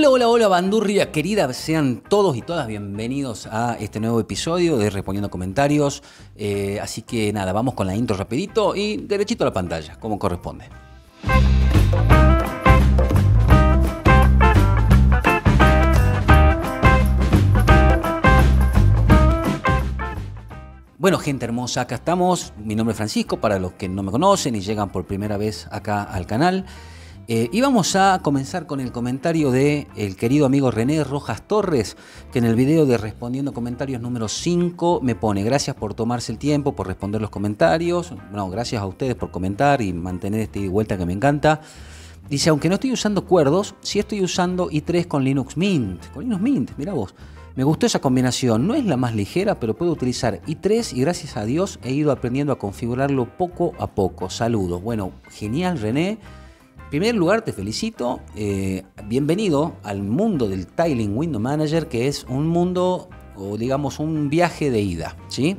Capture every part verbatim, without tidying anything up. Hola, hola, hola, bandurria querida, sean todos y todas bienvenidos a este nuevo episodio de Respondiendo Comentarios. Eh, así que nada, vamos con la intro rapidito y derechito a la pantalla, como corresponde. Bueno, gente hermosa, acá estamos. Mi nombre es Francisco, para los que no me conocen y llegan por primera vez acá al canal. Eh, y vamos a comenzar con el comentario de el querido amigo René Rojas Torres, que en el video de Respondiendo Comentarios número cinco me pone: gracias por tomarse el tiempo, por responder los comentarios. No, gracias a ustedes por comentar y mantener este ida y vuelta que me encanta. Dice, aunque no estoy usando cuerdos, sí estoy usando i tres con Linux Mint. Con Linux Mint, mirá vos. Me gustó esa combinación, no es la más ligera, pero puedo utilizar i tres y gracias a Dios he ido aprendiendo a configurarlo poco a poco. Saludos. Bueno, genial, René. En primer lugar te felicito, eh, bienvenido al mundo del Tiling Window Manager, que es un mundo, o digamos un viaje de ida, ¿sí?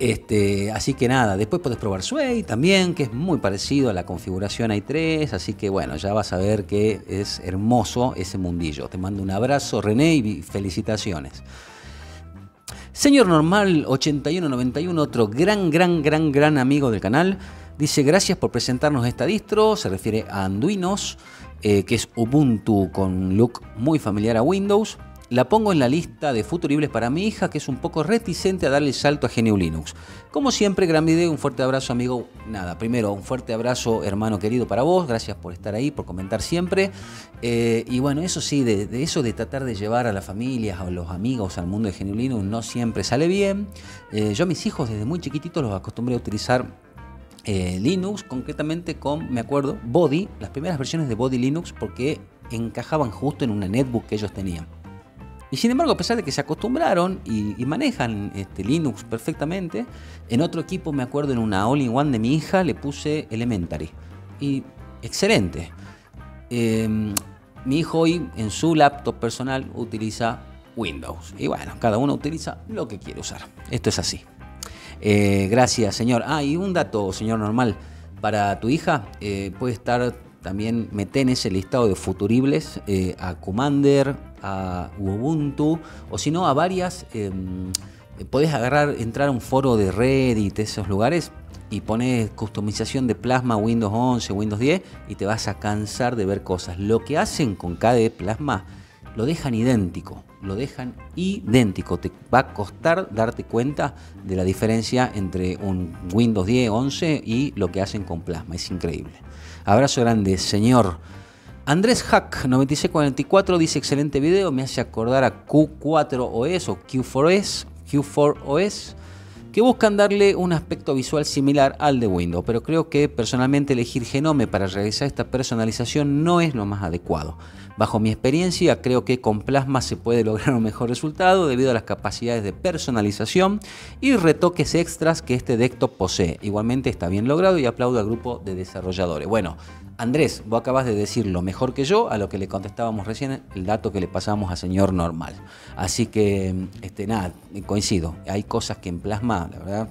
Este, así que nada, después podés probar Sway también, que es muy parecido a la configuración i tres, así que bueno, ya vas a ver que es hermoso ese mundillo. Te mando un abrazo, René, y felicitaciones. Señor Normal ochenta y uno noventa y uno, otro gran, gran, gran, gran amigo del canal. Dice, gracias por presentarnos esta distro, se refiere a Anduinos, eh, que es Ubuntu con look muy familiar a Windows. La pongo en la lista de futuribles para mi hija, que es un poco reticente a darle el salto a Genio Linux. Como siempre, gran video, un fuerte abrazo, amigo. Nada, primero, un fuerte abrazo, hermano querido, para vos. Gracias por estar ahí, por comentar siempre. Eh, y bueno, eso sí, de, de eso de tratar de llevar a las familias, a los amigos, al mundo de Genio Linux, no siempre sale bien. Eh, yo a mis hijos desde muy chiquititos los acostumbré a utilizar Eh, Linux, concretamente con, me acuerdo, Body, las primeras versiones de Body Linux, porque encajaban justo en una netbook que ellos tenían. Y sin embargo, a pesar de que se acostumbraron y, y manejan este, Linux perfectamente, en otro equipo, me acuerdo, en una all-in-one de mi hija, le puse Elementary. Y excelente. Eh, mi hijo hoy en su laptop personal utiliza Windows. Y bueno, cada uno utiliza lo que quiere usar. Esto es así. Eh, gracias, señor. Ah, y un dato, señor Normal, para tu hija, eh, puede estar también, meter en ese listado de futuribles eh, a Commander, a Ubuntu, o si no, a varias. Eh, podés agarrar, entrar a un foro de Reddit, esos lugares, y pones customización de Plasma, Windows once, Windows diez, y te vas a cansar de ver cosas. Lo que hacen con K D E Plasma, lo dejan idéntico, lo dejan idéntico. Te va a costar darte cuenta de la diferencia entre un Windows diez, once y lo que hacen con Plasma. Es increíble. Abrazo grande, señor. Andrés Hack noventa y seis cuarenta y cuatro dice, excelente video, me hace acordar a Q cuatro O S o Q cuatro O S, Q cuatro O S, que buscan darle un aspecto visual similar al de Windows, pero creo que personalmente elegir GNOME para realizar esta personalización no es lo más adecuado. Bajo mi experiencia, creo que con Plasma se puede lograr un mejor resultado debido a las capacidades de personalización y retoques extras que este desktop posee. Igualmente está bien logrado y aplaudo al grupo de desarrolladores. Bueno, Andrés, vos acabas de decir lo mejor que yo a lo que le contestábamos recién, el dato que le pasamos a señor Normal. Así que, este, nada, coincido. Hay cosas que en Plasma, la verdad,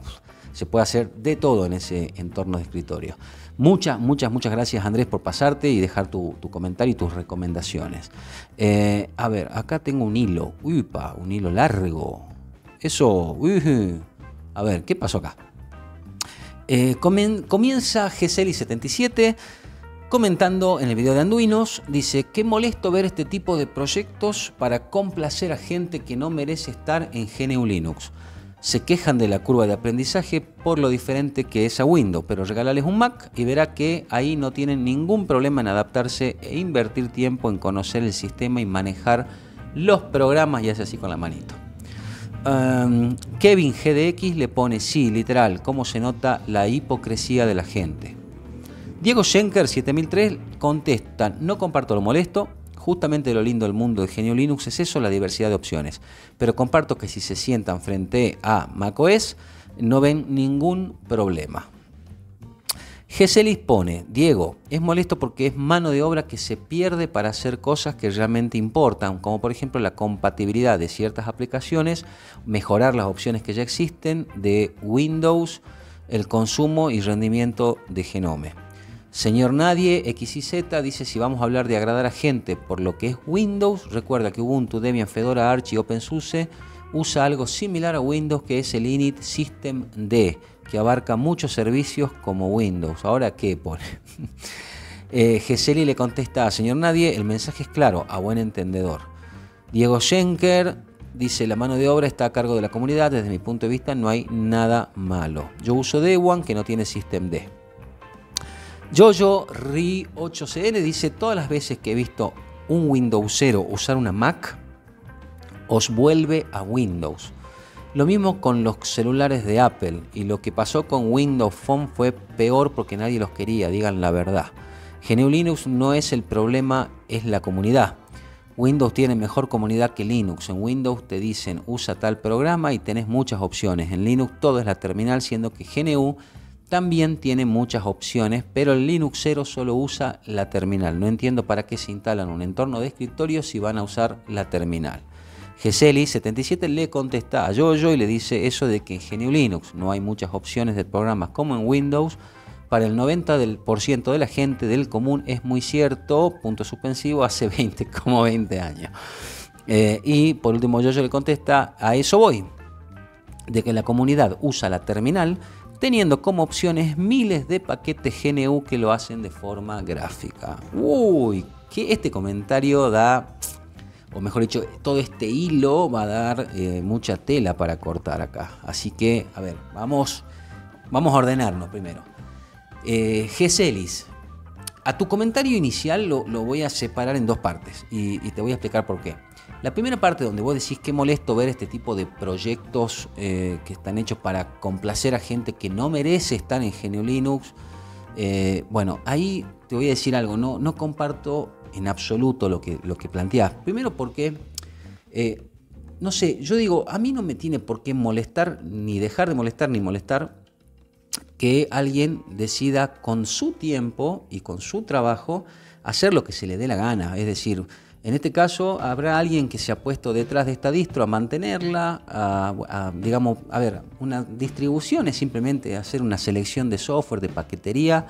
se puede hacer de todo en ese entorno de escritorio. Muchas, muchas, muchas gracias, Andrés, por pasarte y dejar tu, tu comentario y tus recomendaciones. Eh, a ver, acá tengo un hilo. Uy, pa, un hilo largo. Eso. Uy. A ver, ¿qué pasó acá? Eh, comen, comienza Gseli setenta y siete comentando en el video de Anduinos. Dice, qué molesto ver este tipo de proyectos para complacer a gente que no merece estar en G N U Linux. Se quejan de la curva de aprendizaje por lo diferente que es a Windows, pero regálales un Mac y verá que ahí no tienen ningún problema en adaptarse e invertir tiempo en conocer el sistema y manejar los programas, y hace así con la manito. Um, Kevin G D X le pone, sí, literal, cómo se nota la hipocresía de la gente. Diego Schenker siete mil tres contesta, no comparto lo molesto. Justamente lo lindo del mundo de Genio Linux es eso, la diversidad de opciones. Pero comparto que si se sientan frente a macOS no ven ningún problema. Gseli pone, Diego, es molesto porque es mano de obra que se pierde para hacer cosas que realmente importan, como por ejemplo la compatibilidad de ciertas aplicaciones, mejorar las opciones que ya existen de Windows, el consumo y rendimiento de GNOME. Señor Nadie, X Y Z, dice: si vamos a hablar de agradar a gente por lo que es Windows, recuerda que Ubuntu, Debian, Fedora, Arch y OpenSUSE usa algo similar a Windows, que es el init systemd, que abarca muchos servicios como Windows. ¿Ahora qué pone? eh, Gseli le contesta: señor Nadie, el mensaje es claro, a buen entendedor. Diego Schenker dice: la mano de obra está a cargo de la comunidad, desde mi punto de vista no hay nada malo. Yo uso Debian, que no tiene systemd. JojoRi ocho C N dice: todas las veces que he visto un Windowsero usar una Mac, os vuelve a Windows. Lo mismo con los celulares de Apple, y lo que pasó con Windows Phone fue peor porque nadie los quería, digan la verdad. Genio Linux no es el problema, es la comunidad. Windows tiene mejor comunidad que Linux. En Windows te dicen usa tal programa y tenés muchas opciones. En Linux todo es la terminal, siendo que G N U también tiene muchas opciones, pero el Linuxero solo usa la terminal. No entiendo para qué se instalan un entorno de escritorio si van a usar la terminal. Gseli setenta y siete le contesta a Jojo y le dice: eso de que en Genio Linux no hay muchas opciones de programas como en Windows, para el noventa por ciento de la gente del común es muy cierto, punto suspensivo, hace veinte, como veinte años. Eh, y por último Jojo le contesta: a eso voy, de que la comunidad usa la terminal, teniendo como opciones miles de paquetes G N U que lo hacen de forma gráfica. Uy, que este comentario da, o mejor dicho, todo este hilo va a dar eh, mucha tela para cortar acá. Así que, a ver, vamos, vamos a ordenarnos primero. Eh, Gselis, a tu comentario inicial lo, lo voy a separar en dos partes y, y te voy a explicar por qué. La primera parte, donde vos decís que molesto ver este tipo de proyectos eh, que están hechos para complacer a gente que no merece estar en Genio Linux. Eh, bueno, ahí te voy a decir algo, no, no comparto en absoluto lo que, lo que planteás. Primero porque, eh, no sé, yo digo, a mí no me tiene por qué molestar, ni dejar de molestar, ni molestar, que alguien decida con su tiempo y con su trabajo hacer lo que se le dé la gana. Es decir, en este caso habrá alguien que se ha puesto detrás de esta distro a mantenerla, a, a, digamos, a ver, una distribución es simplemente hacer una selección de software, de paquetería,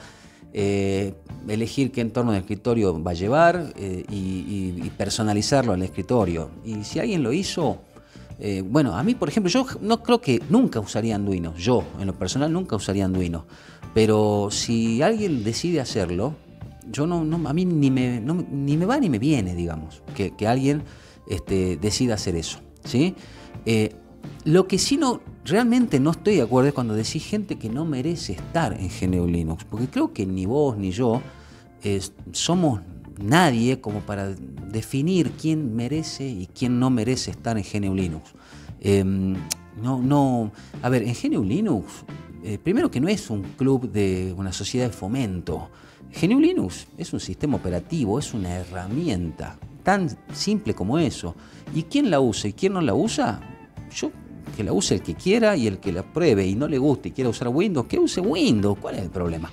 eh, elegir qué entorno de escritorio va a llevar eh, y, y, y personalizarlo al escritorio. Y si alguien lo hizo, eh, bueno, a mí por ejemplo, yo no creo que nunca usaría Anduinos, yo en lo personal nunca usaría Anduinos, pero si alguien decide hacerlo, yo no, no, a mí ni me, no, ni me va ni me viene, digamos, que, que alguien este, decida hacer eso, ¿sí? Eh, lo que sí no, realmente no estoy de acuerdo es cuando decís gente que no merece estar en Genio Linux, porque creo que ni vos ni yo eh, somos nadie como para definir quién merece y quién no merece estar en Genio Linux. Eh, no, no, a ver, en Genio Linux, eh, primero que no es un club de una sociedad de fomento. Genio Linux es un sistema operativo, es una herramienta tan simple como eso. Y quien la usa y quien no la usa, yo que la use el que quiera y el que la pruebe y no le guste y quiera usar Windows, que use Windows. ¿Cuál es el problema?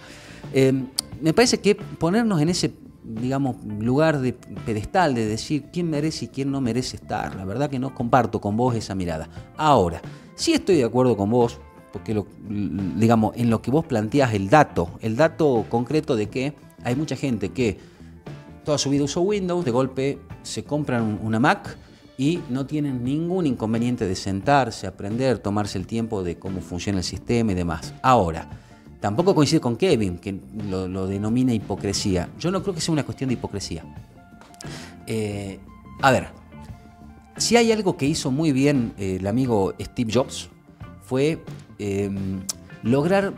Eh, me parece que ponernos en ese, digamos, lugar de pedestal de decir quién merece y quién no merece estar, la verdad que no comparto con vos esa mirada. Ahora, sí estoy de acuerdo con vos, porque lo, digamos, en lo que vos planteás el dato, el dato concreto de que hay mucha gente que toda su vida usó Windows, de golpe se compran una Mac y no tienen ningún inconveniente de sentarse, aprender, tomarse el tiempo de cómo funciona el sistema y demás. Ahora, tampoco coincido con Kevin, que lo, lo denomina hipocresía. Yo no creo que sea una cuestión de hipocresía. Eh, a ver, si hay algo que hizo muy bien eh, el amigo Steve Jobs, fue Eh, lograr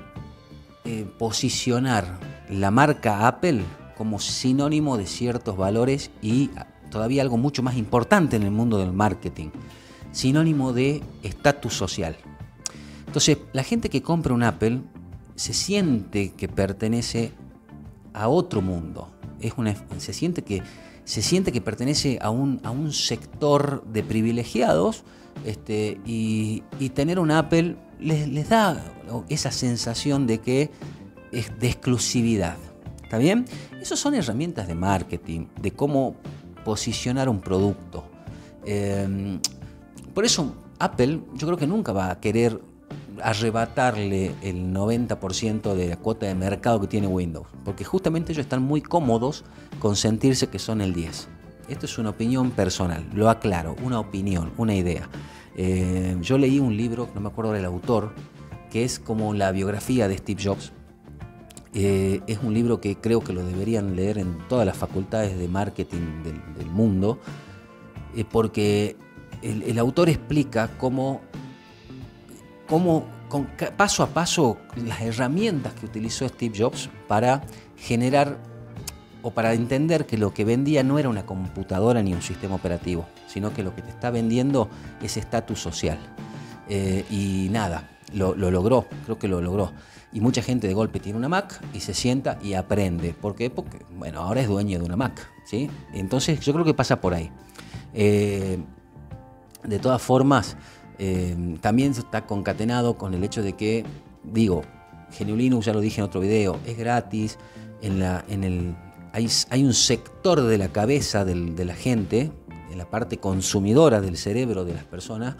eh, posicionar la marca Apple como sinónimo de ciertos valores y todavía algo mucho más importante en el mundo del marketing, sinónimo de estatus social. Entonces, la gente que compra un Apple se siente que pertenece a otro mundo, es una, se siente que, se siente que pertenece a un, a un sector de privilegiados, este, y, y tener un Apple Les, les da esa sensación de que es de exclusividad. ¿Está bien? Esas son herramientas de marketing, de cómo posicionar un producto. Eh, por eso Apple yo creo que nunca va a querer arrebatarle el noventa por ciento de la cuota de mercado que tiene Windows, porque justamente ellos están muy cómodos con sentirse que son el diez. Esto es una opinión personal, lo aclaro, una opinión, una idea. Eh, yo leí un libro, no me acuerdo del autor, que es como la biografía de Steve Jobs. Eh, es un libro que creo que lo deberían leer en todas las facultades de marketing del, del mundo, eh, porque el, el autor explica cómo, cómo con, paso a paso las herramientas que utilizó Steve Jobs para generar o para entender que lo que vendía no era una computadora ni un sistema operativo, sino que lo que te está vendiendo es estatus social. Eh, y nada, lo, lo logró, creo que lo logró. Y mucha gente de golpe tiene una Mac y se sienta y aprende. ¿Por qué? Porque, bueno, ahora es dueño de una Mac, ¿sí? Entonces yo creo que pasa por ahí. Eh, de todas formas, eh, también está concatenado con el hecho de que, digo, Genio Linux, ya lo dije en otro video, es gratis, en la, en el, hay, hay un sector de la cabeza del, de la gente, en la parte consumidora del cerebro de las personas,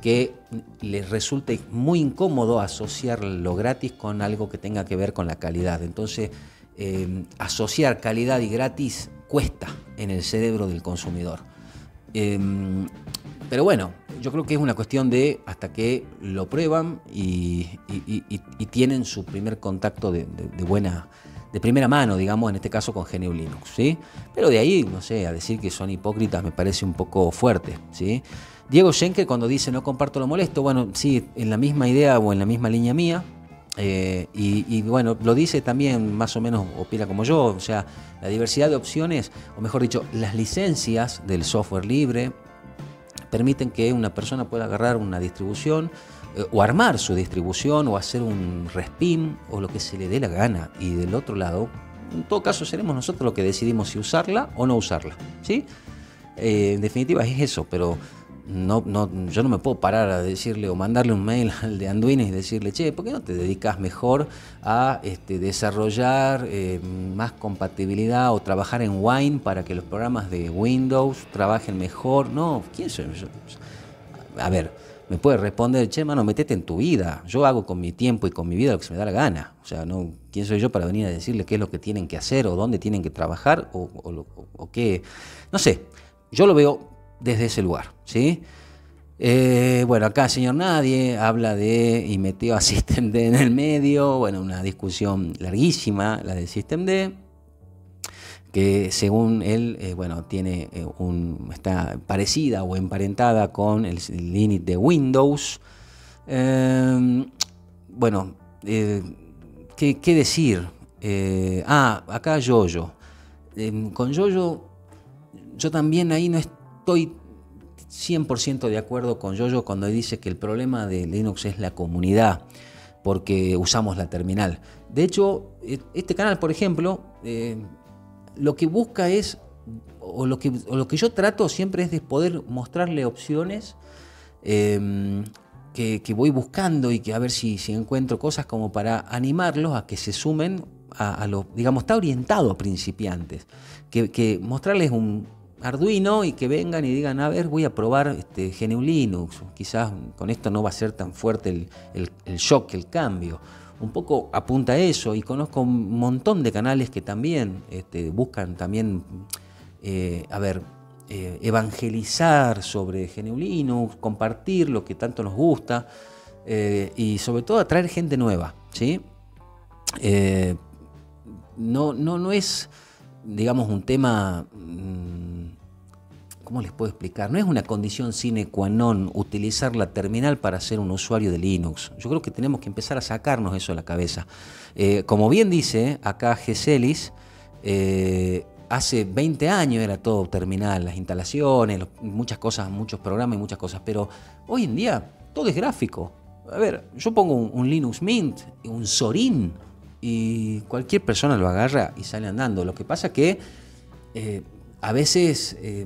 que les resulta muy incómodo asociar lo gratis con algo que tenga que ver con la calidad. Entonces, eh, asociar calidad y gratis cuesta en el cerebro del consumidor. Eh, pero bueno, yo creo que es una cuestión de hasta que lo prueban y, y, y, y tienen su primer contacto de, de, de buena... de primera mano, digamos, en este caso con Genio Linux, ¿sí? Pero de ahí, no sé, a decir que son hipócritas me parece un poco fuerte, ¿sí? Diego Schenker, cuando dice no comparto lo molesto, bueno, sí, en la misma idea o en la misma línea mía, eh, y, y bueno, lo dice también más o menos opina como yo, o sea, la diversidad de opciones, o mejor dicho, las licencias del software libre permiten que una persona pueda agarrar una distribución o armar su distribución o hacer un respin o lo que se le dé la gana, y del otro lado en todo caso seremos nosotros los que decidimos si usarla o no usarla, ¿sí? Eh, en definitiva es eso, pero no, no, yo no me puedo parar a decirle o mandarle un mail al de Anduinos y decirle, che, ¿por qué no te dedicas mejor a este, desarrollar eh, más compatibilidad o trabajar en Wine para que los programas de Windows trabajen mejor? No, ¿quién soy yo? A ver, me puede responder, che, mano, metete en tu vida. Yo hago con mi tiempo y con mi vida lo que se me da la gana. O sea, no, ¿quién soy yo para venir a decirle qué es lo que tienen que hacer o dónde tienen que trabajar o, o, o, o qué? No sé, yo lo veo desde ese lugar, ¿sí? Eh, bueno, acá señor Nadie habla de y metió a Systemd en el medio. Bueno, una discusión larguísima, la de Systemd, que según él, eh, bueno, tiene eh, un, está parecida o emparentada con el, el init de Windows. Eh, bueno, eh, ¿qué, qué decir? Eh, ah, acá Jojo. Eh, con Jojo, yo también ahí no estoy cien por ciento de acuerdo con Jojo cuando dice que el problema de Linux es la comunidad, porque usamos la terminal. De hecho, este canal, por ejemplo, eh, lo que busca es, o lo que, o lo que yo trato siempre es de poder mostrarle opciones eh, que, que voy buscando y que a ver si, si encuentro cosas como para animarlos a que se sumen a, a lo, digamos, está orientado a principiantes, que, que mostrarles un Arduino y que vengan y digan, a ver, voy a probar este, Genio Linux, quizás con esto no va a ser tan fuerte el, el, el shock, el cambio. Un poco apunta a eso, y conozco un montón de canales que también este, buscan también, eh, a ver, eh, evangelizar sobre Genio Linux, compartir lo que tanto nos gusta, eh, y sobre todo atraer gente nueva, ¿sí? Eh, no, no, no es, digamos, un tema... Mmm, ¿cómo les puedo explicar? No es una condición sine qua non utilizar la terminal para ser un usuario de Linux. Yo creo que tenemos que empezar a sacarnos eso de la cabeza. Eh, como bien dice acá Gselis, eh, hace veinte años era todo terminal, las instalaciones, los, muchas cosas, muchos programas y muchas cosas, pero hoy en día todo es gráfico. A ver, yo pongo un, un Linux Mint, un Zorin, y cualquier persona lo agarra y sale andando. Lo que pasa que... Eh, A veces eh,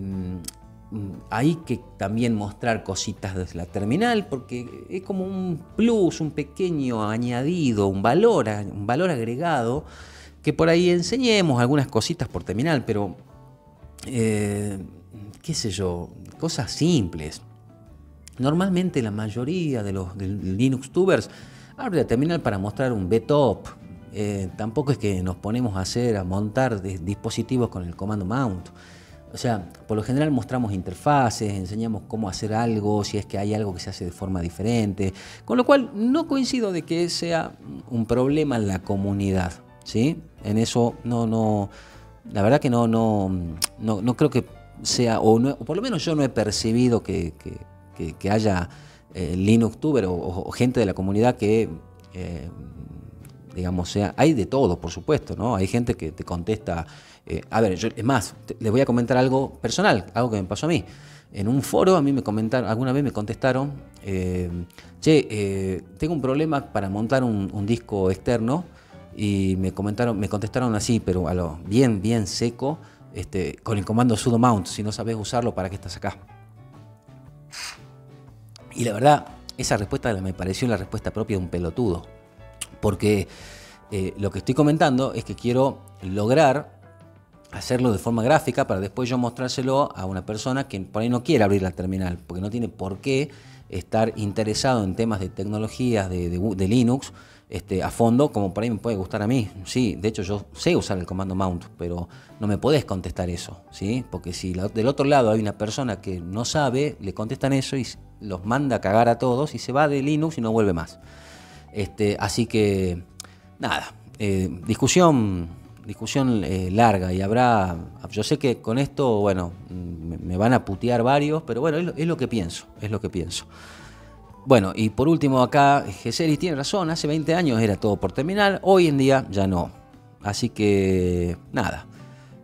hay que también mostrar cositas desde la terminal porque es como un plus, un pequeño añadido, un valor, un valor agregado que por ahí enseñemos algunas cositas por terminal, pero eh, qué sé yo, cosas simples. Normalmente la mayoría de los de Linux tubers abre la terminal para mostrar un B top. Eh, tampoco es que nos ponemos a hacer, a montar de dispositivos con el comando mount. O sea, por lo general mostramos interfaces, enseñamos cómo hacer algo, si es que hay algo que se hace de forma diferente. Con lo cual, no coincido de que sea un problema en la comunidad, ¿sí? En eso, no, no, la verdad que no, no, no, no creo que sea, o, no, o por lo menos yo no he percibido que, que, que, que haya eh, Linuxtuber o, o, o gente de la comunidad que... Eh, digamos, sea, hay de todo, por supuesto, ¿no? Hay gente que te contesta, eh, a ver, yo, es más, te, les voy a comentar algo personal, algo que me pasó a mí. En un foro a mí me comentaron, alguna vez me contestaron, eh, che, eh, tengo un problema para montar un, un disco externo, y me comentaron, me contestaron así, pero a lo bien, bien seco, este, con el comando sudo mount, si no sabes usarlo, ¿para qué estás acá? Y la verdad, esa respuesta me pareció la respuesta propia de un pelotudo. Porque eh, lo que estoy comentando es que quiero lograr hacerlo de forma gráfica para después yo mostrárselo a una persona que por ahí no quiere abrir la terminal, porque no tiene por qué estar interesado en temas de tecnologías de, de, de Linux este, a fondo, como por ahí me puede gustar a mí. Sí, de hecho yo sé usar el comando mount, pero no me podés contestar eso, ¿sí? Porque si la, del otro lado hay una persona que no sabe, le contestan eso y los manda a cagar a todos y se va de Linux y no vuelve más. Este, así que, nada, eh, discusión, discusión eh, larga, y habrá, yo sé que con esto, bueno, me, me van a putear varios, pero bueno, es lo, es lo que pienso, es lo que pienso. Bueno, y por último acá, Gseli tiene razón, hace veinte años era todo por terminal, hoy en día ya no. Así que, nada,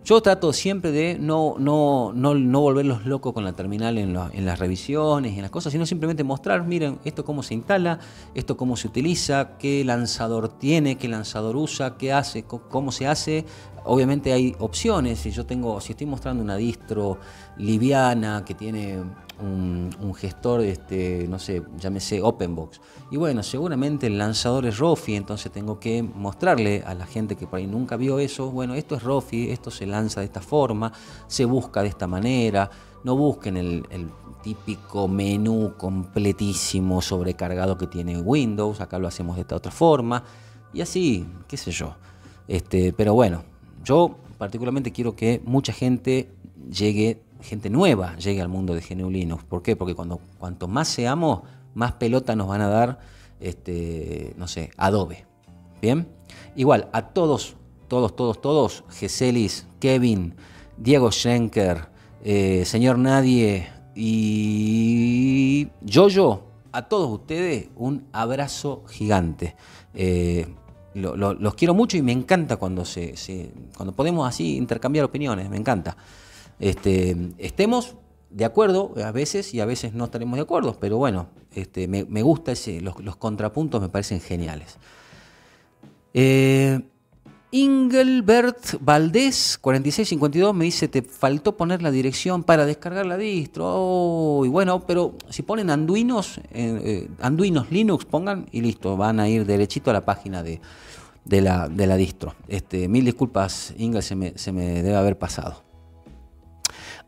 yo trato siempre de no, no, no, no volverlos locos con la terminal en, lo, en las revisiones y en las cosas, sino simplemente mostrar, miren, esto cómo se instala, esto cómo se utiliza, qué lanzador tiene, qué lanzador usa, qué hace, cómo se hace. Obviamente hay opciones, si yo tengo, si estoy mostrando una distro liviana que tiene un, un gestor, este, no sé, llámese Openbox. Y bueno, seguramente el lanzador es Rofi, entonces tengo que mostrarle a la gente que por ahí nunca vio eso, bueno, esto es Rofi, esto se lanza de esta forma, se busca de esta manera, no busquen el, el típico menú completísimo sobrecargado que tiene Windows, acá lo hacemos de esta otra forma, y así, qué sé yo. Este, pero bueno, yo particularmente quiero que mucha gente llegue, gente nueva llegue al mundo de G N U Linux. ¿Por qué? Porque cuando, cuanto más seamos, más pelota nos van a dar, este, no sé, Adobe. ¿Bien? Igual, a todos, todos, todos, todos, Gselis, Kevin, Diego Schenker, eh, Señor Nadie y Jojo, a todos ustedes un abrazo gigante. Eh, Lo, lo, los quiero mucho y me encanta cuando se, se cuando podemos así intercambiar opiniones, me encanta. Este, estemos de acuerdo a veces y a veces no estaremos de acuerdo, pero bueno, este, me, me gusta ese, los, los contrapuntos me parecen geniales. Eh, Ingelbert Valdés cuarenta y seis cincuenta y dos me dice, te faltó poner la dirección para descargar la distro. Oh, y bueno, pero si ponen Anduinos, eh, eh, Anduinos Linux pongan y listo, van a ir derechito a la página de, de, la, de la distro. Este, mil disculpas, Ingel, se me, se me debe haber pasado.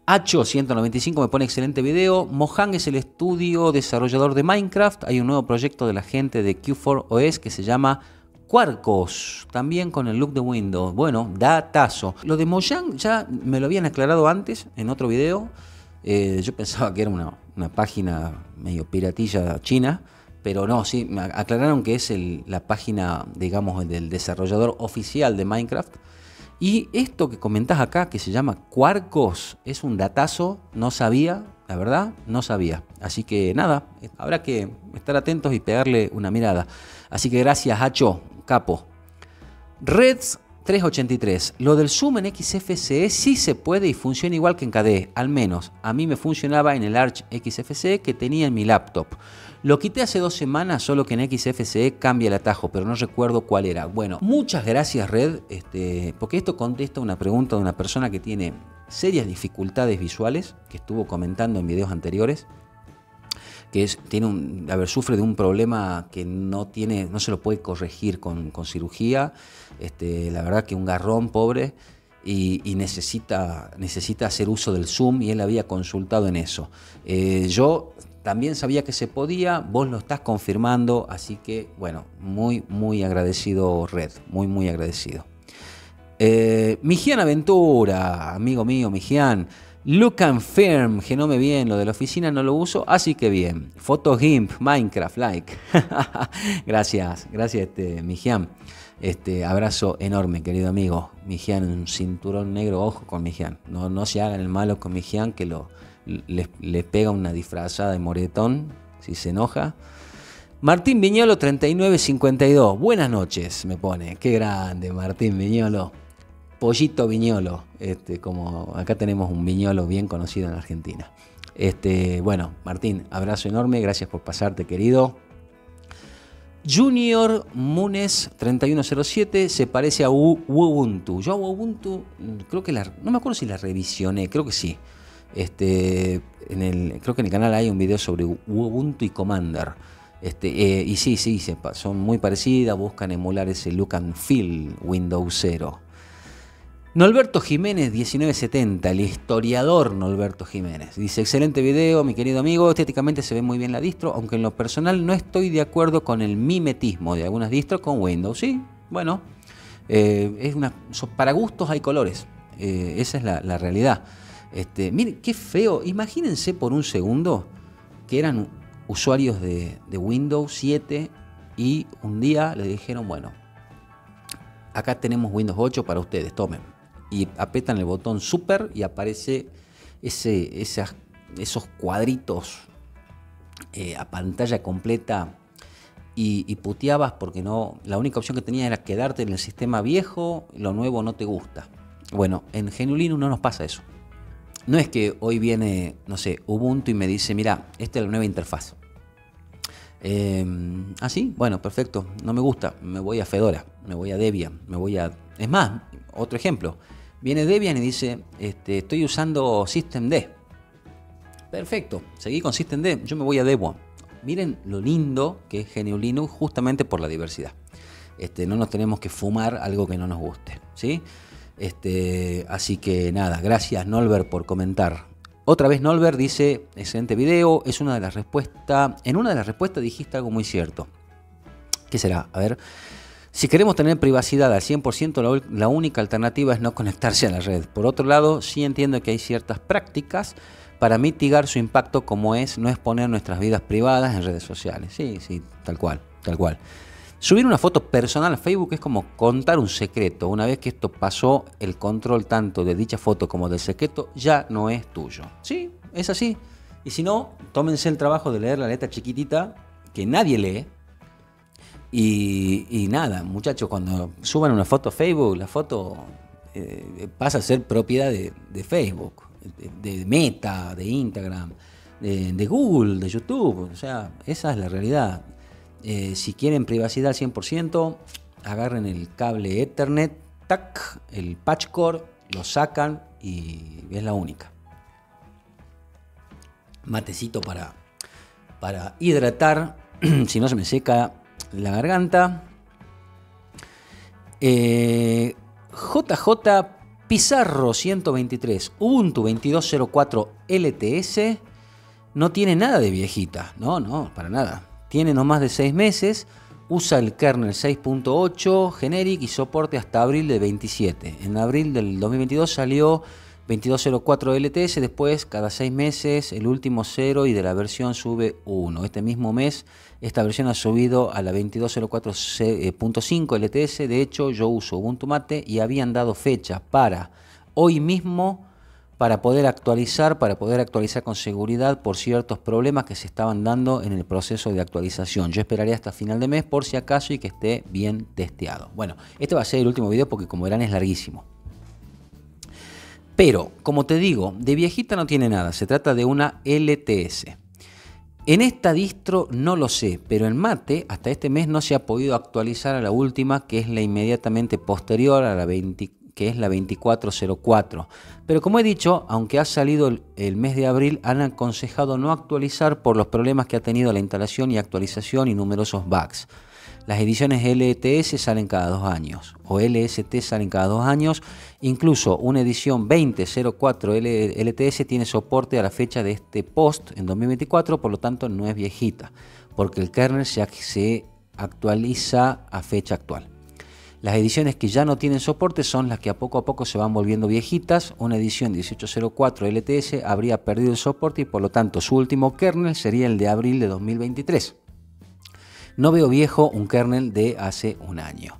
H ciento noventa y cinco me pone excelente video. Mojang es el estudio desarrollador de Minecraft. Hay un nuevo proyecto de la gente de Q cuatro O S que se llama Quarks, también con el look de Windows. Bueno, datazo. Lo de Mojang ya me lo habían aclarado antes en otro video. Eh, yo pensaba que era una, una página medio piratilla china, pero no, sí, me aclararon que es el, la página, digamos, del desarrollador oficial de Minecraft. Y esto que comentás acá, que se llama Quarks, es un datazo, no sabía, la verdad, no sabía. Así que nada, habrá que estar atentos y pegarle una mirada. Así que gracias, Hacho. Capo. Reds trescientos ochenta y tres. Lo del Zoom en X F C E sí se puede y funciona igual que en K D E. Al menos a mí me funcionaba en el Arch X F C E que tenía en mi laptop. Lo quité hace dos semanas, solo que en X F C E cambia el atajo, pero no recuerdo cuál era. Bueno, muchas gracias, Red, este, porque esto contesta una pregunta de una persona que tiene serias dificultades visuales, que estuvo comentando en videos anteriores. Que es, tiene un, a ver, sufre de un problema que no tiene, no se lo puede corregir con, con cirugía, este, la verdad que un garrón, pobre, y, y necesita, necesita hacer uso del Zoom, y él había consultado en eso. Eh, yo También sabía que se podía, vos lo estás confirmando, así que bueno, muy muy agradecido Red, muy muy agradecido. Eh, Mijián Aventura, amigo mío Mijián, look and firm, genome bien, lo de la oficina no lo uso, así que bien. Photogimp, Minecraft, like. Gracias, gracias este, Mijián. Este abrazo enorme, querido amigo. Mijián, un cinturón negro, ojo con Mijián. No, no se hagan el malo con Mijián, que lo, le, le pega una disfrazada de moretón si se enoja. Martín Viñolo treinta y nueve cincuenta y dos, buenas noches, me pone. Qué grande, Martín Viñolo. Pollito Viñolo, este, como acá tenemos un Viñolo bien conocido en Argentina. Este, bueno, Martín, abrazo enorme, gracias por pasarte, querido. Junior Munes treinta y uno cero siete, se parece a U Ubuntu. Yo a Ubuntu, creo que la, no me acuerdo si la revisioné, creo que sí. Este, en el, creo que en el canal hay un video sobre Ubuntu y Commander. Este, eh, y sí, sí, se, son muy parecidas, buscan emular ese look and feel Windows cero. Nolberto Jiménez diecinueve setenta, el historiador Nolberto Jiménez, dice: excelente video, mi querido amigo, estéticamente se ve muy bien la distro, aunque en lo personal no estoy de acuerdo con el mimetismo de algunas distros con Windows. Sí, bueno, eh, es una, para gustos hay colores, eh, esa es la, la realidad. Este, miren, qué feo, imagínense por un segundo que eran usuarios de, de Windows siete y un día le dijeron, bueno, acá tenemos Windows ocho para ustedes, tomen. Y apretan el botón Super y aparece ese, esas, esos cuadritos eh, a pantalla completa y, y puteabas porque no, la única opción que tenías era quedarte en el sistema viejo, lo nuevo no te gusta. Bueno, en Genio Linux no nos pasa eso. No es que hoy viene, no sé, Ubuntu y me dice, mira, esta es la nueva interfaz. Eh, ah, sí, bueno, perfecto, no me gusta, me voy a Fedora, me voy a Debian, me voy a... Es más, otro ejemplo, viene Debian y dice, este, estoy usando Systemd. Perfecto, seguí con Systemd, yo me voy a Debian. Miren lo lindo que es Genio Linux justamente por la diversidad. Este, no nos tenemos que fumar algo que no nos guste, ¿sí? Este, así que nada, gracias Nolbert por comentar. Otra vez Nolbert dice, excelente video, es una de las respuestas, en una de las respuestas dijiste algo muy cierto. ¿Qué será? A ver, si queremos tener privacidad al cien por ciento, la, la única alternativa es no conectarse a la red. Por otro lado, sí entiendo que hay ciertas prácticas para mitigar su impacto, como es no exponer nuestras vidas privadas en redes sociales. Sí, sí, tal cual, tal cual. Subir una foto personal a Facebook es como contar un secreto. Una vez que esto pasó, el control tanto de dicha foto como del secreto ya no es tuyo. Sí, es así. Y si no, tómense el trabajo de leer la letra chiquitita que nadie lee. Y, y nada, muchachos, cuando suban una foto a Facebook, la foto eh, pasa a ser propiedad de, de Facebook, de, de Meta, de Instagram, de, de Google, de YouTube. O sea, esa es la realidad. Eh, si quieren privacidad al cien por ciento, agarren el cable Ethernet, tac, el patchcore, lo sacan y es la única. Matecito para, para hidratar, si no se me seca la garganta. Eh, J J Pizarro ciento veintitrés, Ubuntu veintidós cero cuatro L T S, no tiene nada de viejita, no, no, para nada. Tiene no más de seis meses, usa el kernel seis punto ocho generic y soporte hasta abril de veintisiete. En abril del dos mil veintidós salió veintidós cero cuatro L T S, después cada seis meses el último cero y de la versión sube uno. Este mismo mes esta versión ha subido a la veintidós cero cuatro punto cinco L T S, de hecho yo uso Ubuntu Mate y habían dado fecha para hoy mismo para poder actualizar, para poder actualizar con seguridad por ciertos problemas que se estaban dando en el proceso de actualización. Yo esperaría hasta final de mes por si acaso y que esté bien testeado. Bueno, este va a ser el último video porque como verán es larguísimo. Pero, como te digo, de viejita no tiene nada, se trata de una L T S. En esta distro no lo sé, pero en Mate hasta este mes no se ha podido actualizar a la última, que es la inmediatamente posterior a la veinticuatro. Que es la veinticuatro cero cuatro, pero como he dicho, aunque ha salido el, el mes de abril, han aconsejado no actualizar por los problemas que ha tenido la instalación y actualización y numerosos bugs. Las ediciones L T S salen cada dos años o L S T salen cada dos años. Incluso una edición veinte cero cuatro L T S tiene soporte a la fecha de este post en dos mil veinticuatro, por lo tanto no es viejita, porque el kernel se, se actualiza a fecha actual. Las ediciones que ya no tienen soporte son las que a poco a poco se van volviendo viejitas. Una edición dieciocho cero cuatro L T S habría perdido el soporte y por lo tanto su último kernel sería el de abril de dos mil veintitrés. No veo viejo un kernel de hace un año.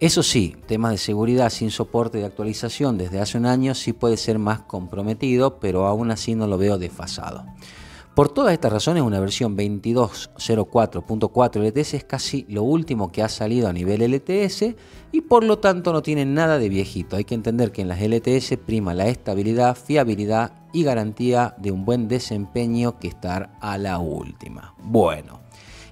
Eso sí, temas de seguridad sin soporte de actualización desde hace un año sí puede ser más comprometido, pero aún así no lo veo desfasado. Por todas estas razones, una versión veintidós cero cuatro punto cuatro L T S es casi lo último que ha salido a nivel L T S y por lo tanto no tiene nada de viejito. Hay que entender que en las L T S prima la estabilidad, fiabilidad y garantía de un buen desempeño que estar a la última. Bueno,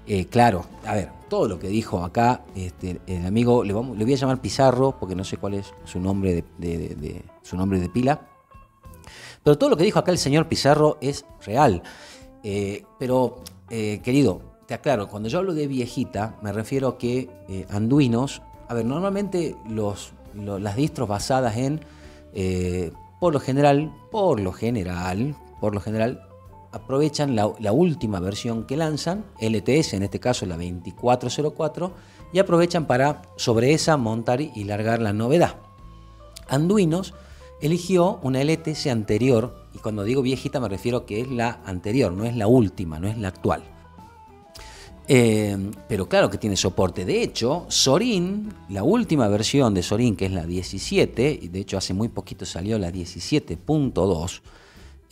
eh, claro, a ver, todo lo que dijo acá este, el amigo, le, vamos, le voy a llamar Pizarro porque no sé cuál es su nombre de, de, de, de, su nombre de pila. Pero todo lo que dijo acá el señor Pizarro es real. Eh, pero, eh, querido, te aclaro, cuando yo hablo de viejita, me refiero a que eh, Anduinos, a ver, normalmente los, los, las distros basadas en, eh, por lo general, por lo general, por lo general, aprovechan la, la última versión que lanzan, L T S, en este caso la veinticuatro cero cuatro, y aprovechan para sobre esa montar y largar la novedad. Anduinos eligió una L T S anterior, y cuando digo viejita me refiero que es la anterior, no es la última, no es la actual. Eh, pero claro que tiene soporte. De hecho, Zorin, la última versión de Zorin, que es la diecisiete, y de hecho hace muy poquito salió la diecisiete punto dos,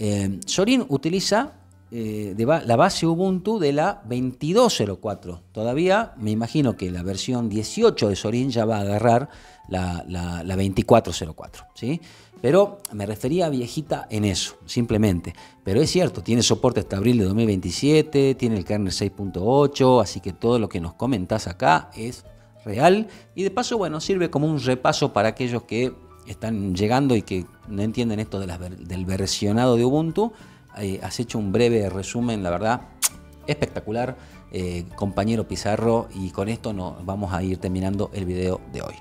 eh, Zorin utiliza eh, de ba- la base Ubuntu de la veintidós cero cuatro. Todavía me imagino que la versión dieciocho de Zorin ya va a agarrar la, la, la veinticuatro cero cuatro, ¿sí? Pero me refería a viejita en eso, simplemente. Pero es cierto, tiene soporte hasta abril de dos mil veintisiete, tiene el kernel seis punto ocho, así que todo lo que nos comentás acá es real. Y de paso, bueno, sirve como un repaso para aquellos que están llegando y que no entienden esto de las, del versionado de Ubuntu. Eh, has hecho un breve resumen, la verdad, espectacular, eh, compañero Pizarro. Y con esto nos vamos a ir terminando el video de hoy.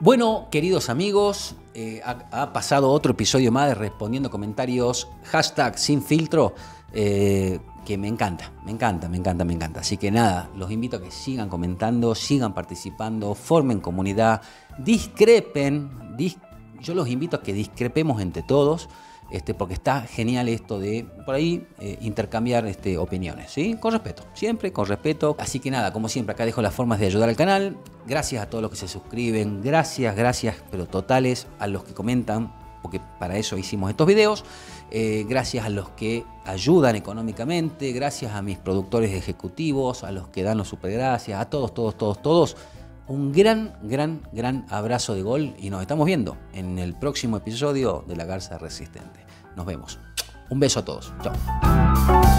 Bueno, queridos amigos, eh, ha, ha pasado otro episodio más de Respondiendo Comentarios, hashtag sin filtro, eh, que me encanta, me encanta, me encanta, me encanta. Así que nada, los invito a que sigan comentando, sigan participando, formen comunidad, discrepen, dis, yo los invito a que discrepemos entre todos, este, porque está genial esto de, por ahí, eh, intercambiar este, opiniones, ¿sí? Con respeto, siempre con respeto. Así que nada, como siempre, acá dejo las formas de ayudar al canal. Gracias a todos los que se suscriben, gracias, gracias, pero totales a los que comentan, porque para eso hicimos estos videos, eh, gracias a los que ayudan económicamente, gracias a mis productores ejecutivos, a los que dan los supergracias, a todos, todos, todos, todos, un gran, gran, gran abrazo de gol y nos estamos viendo en el próximo episodio de La Garza Resistente. Nos vemos. Un beso a todos. Chao.